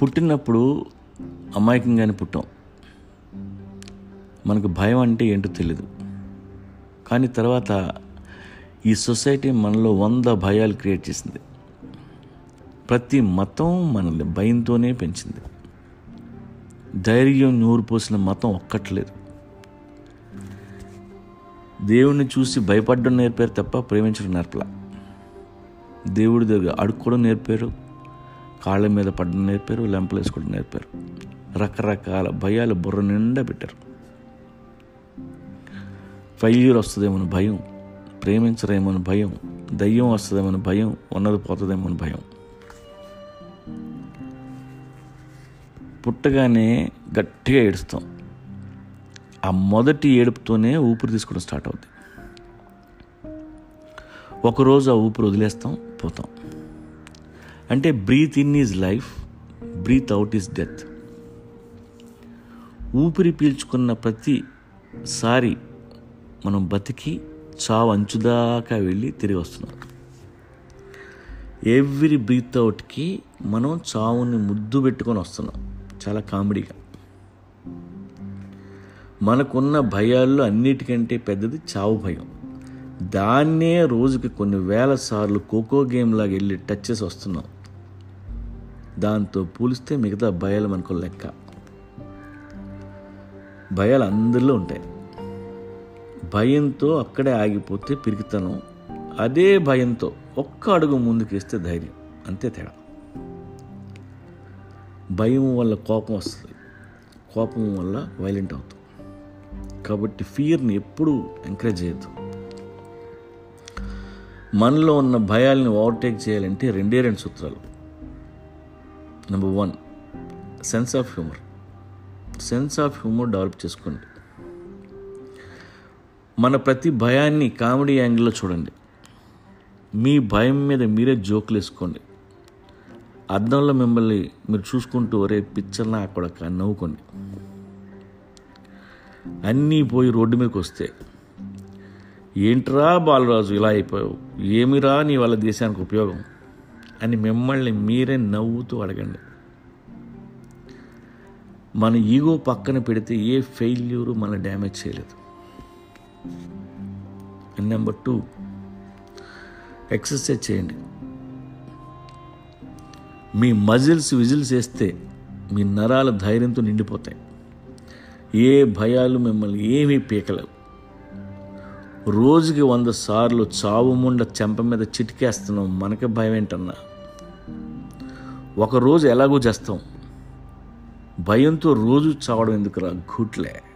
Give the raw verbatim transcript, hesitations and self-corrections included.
పుట్టినప్పుడు అమాయకంగానే పుట్టాం. మనకు భయం అంటే ఏంటో తెలీదు. కానీ తర్వాత ఈ సొసైటీ మనలో వంద భయాలు క్రియేట్ చేసింది. ప్రతి మతం మనల్ని భయంతోనే పెంచింది. ధైర్యం నూరు పోసిన మతం ఒక్కట్లేదు. దేవుణ్ణి చూసి భయపడడం నేర్పారు తప్ప ప్రేమించడం నేర్పలా. దేవుడి దగ్గర అడుక్కోవడం నేర్పారు, కాళ్ళ మీద పడడం నేర్పారు, లెంపలు వేసుకోవడం నేర్పారు. రకరకాల భయాలు బుర్ర నిండా పెట్టారు. ఫెయిల్యూర్ వస్తుందేమో భయం, ప్రేమించరేమో భయం, దయ్యం వస్తుందేమో భయం, ఉన్నది పోతుందేమో భయం. పుట్టగానే గట్టిగా ఏడుస్తాం. ఆ మొదటి ఏడుపుతోనే ఊపిరి తీసుకోవడం స్టార్ట్ అవుతుంది. ఒకరోజు ఆ ఊపిరి వదిలేస్తాం, పోతాం. అంటే breathe in is life, breathe out is death. ఊపిరి పీల్చుకున్న ప్రతిసారి మనం బతికి చావు అంచుదాకా వెళ్ళి తిరిగి వస్తున్నాం. ఎవ్రీ బ్రీత్ అవుట్కి మనం చావుని ముద్దు పెట్టుకొని వస్తున్నాం. చాలా కామెడీగా మనకున్న భయాల్లో అన్నిటికంటే పెద్దది చావు భయం. దాన్నే రోజుకి కొన్ని వేల సార్లు ఖోఖో గేమ్ లాగా వెళ్ళి టచ్ చేసి వస్తున్నాం. దాంతో పోలిస్తే మిగతా భయాలు మనకు లెక్క. భయాలు అందరిలో ఉంటాయి. భయంతో అక్కడే ఆగిపోతే పిరికితనం, అదే భయంతో ఒక్క అడుగు ముందుకేస్తే ధైర్యం. అంతే తేడా. భయం వల్ల కోపం వస్తుంది, కోపం వల్ల వైలెంట్ అవుతాం. కాబట్టి ఫియర్ని ఎప్పుడూ ఎంకరేజ్ చేయొద్దు. మనలో ఉన్న భయాల్ని ఓవర్టేక్ చేయాలంటే రెండే రెండు సూత్రాలు. Number one, sense of humour. Sense of humour develop చేసుకోండి. మన ప్రతి భయాన్ని కామెడీ యాంగిల్లో చూడండి. మీ భయం మీద మీరే జోకులు వేసుకోండి. అద్దంలో మిమ్మల్ని మీరు చూసుకుంటూ ఒరే పిచ్చర్లా అక్కడ నవ్వుకోండి. అన్నీ పోయి రోడ్డు మీదకి వస్తే ఏంట్రా బాలరాజు ఇలా అయిపోయావు, ఏమిరా నీ వాళ్ళ దేశానికి ఉపయోగం అని మిమ్మల్ని మీరే నవ్వుతూ అడగండి. మన ఈగో పక్కన పెడితే ఏ ఫెయిల్యూరు మన డ్యామేజ్ చేయలేదు. నెంబర్ టూ, ఎక్సర్సైజ్ చేయండి. మీ మజిల్స్ విజిల్స్ వేస్తే మీ నరాల ధైర్యంతో నిండిపోతాయి. ఏ భయాలు మిమ్మల్ని ఏమీ పీకలేవు. రోజుకి వంద సార్లు చావు ముండ చెంప మీద చిటికేస్తున్నాం, మనకి భయం ఏంటన్నా. ఒకరోజు ఎలాగో చేస్తాం. భయంతో రోజు చావడం ఎందుకురా ఘూట్లే.